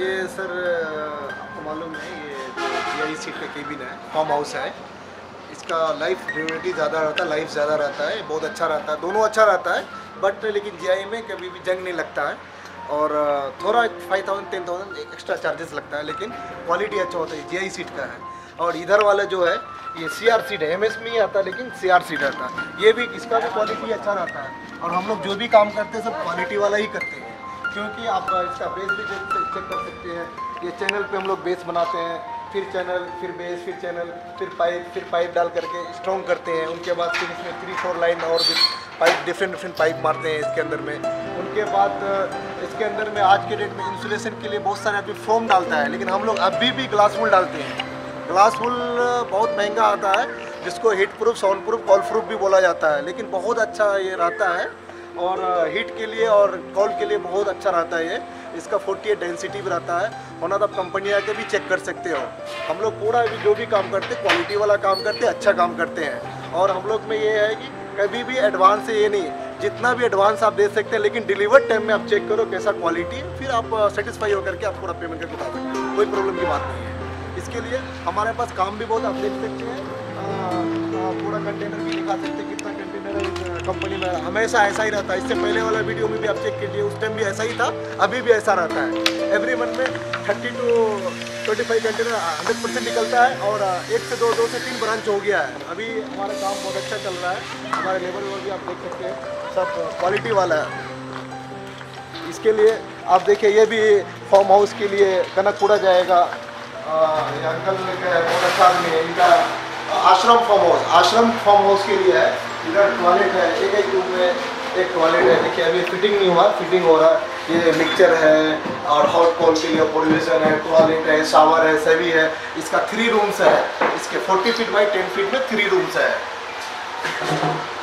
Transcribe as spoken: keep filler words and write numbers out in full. ये सर आपको मालूम है ये जी आई सीट का केबिन है, फार्म हाउस है। इसका लाइफ ड्यूरेटी ज़्यादा रहता है, लाइफ ज़्यादा रहता है, बहुत अच्छा रहता है, दोनों अच्छा रहता है। बट लेकिन जी आई में कभी भी जंग नहीं लगता है और थोड़ा फाइव थाउजेंड टेन थाउजेंड एक एक्स्ट्रा चार्जेस लगता है, लेकिन क्वालिटी अच्छा होता है। जी आई सीट का है और इधर वाला जो है ये सी आर सीट है, एम एस में ही आता है लेकिन सी आर सीट आता है। ये भी इसका भी क्वालिटी अच्छा रहता है और हम लोग जो भी काम करते हैं सब क्वालिटी वाला ही करते हैं, क्योंकि आप इसका बेस भी चेक कर सकते हैं। ये चैनल पे हम लोग बेस बनाते हैं, फिर चैनल, फिर बेस, फिर चैनल, फिर पाइप, फिर पाइप डाल करके स्ट्रॉन्ग करते हैं। उनके बाद फिर इसमें थ्री फोर लाइन और भी पाइप डिफरेंट डिफरेंट पाइप मारते हैं इसके अंदर में। उनके बाद इसके अंदर में आज के डेट में इंसुलेशन के लिए बहुत सारे अभी फोम डालता है, लेकिन हम लोग अभी भी ग्लास वूल डालते हैं। ग्लास वूल बहुत महंगा आता है, जिसको heat proof, sound proof, call proof भी बोला जाता है, लेकिन बहुत अच्छा ये रहता है और हीट के लिए और कॉल के लिए बहुत अच्छा रहता है। ये इसका अड़तालीस डेंसिटी भी रहता है, वरना तो आप कंपनी आके भी चेक कर सकते हो। हम लोग पूरा भी जो भी काम करते हैं क्वालिटी वाला काम करते हैं, अच्छा काम करते हैं। और हम लोग में ये है कि कभी भी एडवांस से ये नहीं, जितना भी एडवांस आप दे सकते हैं लेकिन डिलीवर टाइम में आप चेक करो कैसा क्वालिटी, फिर आप सेटिस्फाई होकर के आप पूरा पेमेंट करके बता सकते हैं, कोई प्रॉब्लम की बात नहीं है। इसके लिए हमारे पास काम भी बहुत आप देख सकते हैं, पूरा कंटेनर भी दिखा सकते हैं कितना कंटेनर कंपनी में। हमेशा ऐसा ही रहता है, इससे पहले वाला वीडियो में भी आप चेक कीजिए, उस टाइम भी ऐसा ही था, अभी भी ऐसा रहता है। एवरी मंथ में thirty two twenty five container hundred percent निकलता है और एक से दो दो से तीन ब्रांच हो गया है। अभी हमारा काम बहुत अच्छा चल रहा है, हमारे लेबर वेबर भी आप देख सकते हैं, सब क्वालिटी वाला है। इसके लिए आप देखिए ये भी फार्म हाउस के लिए कनकपुरा जाएगा, अंकल बहुत अच्छा आदमी है, इनका आश्रम फार्म हाउस, आश्रम फार्म हाउस के लिए है। इधर टॉयलेट है, एक एक रूम में एक टॉयलेट है। देखिए अभी फिटिंग नहीं हुआ, फिटिंग हो रहा है। ये मिक्सचर है और हॉट कॉल के लिए पोलिवेशन है, टॉयलेट है, शावर है, सभी है। इसका थ्री रूम्स है, इसके forty feet by ten feet में थ्री रूम्स है।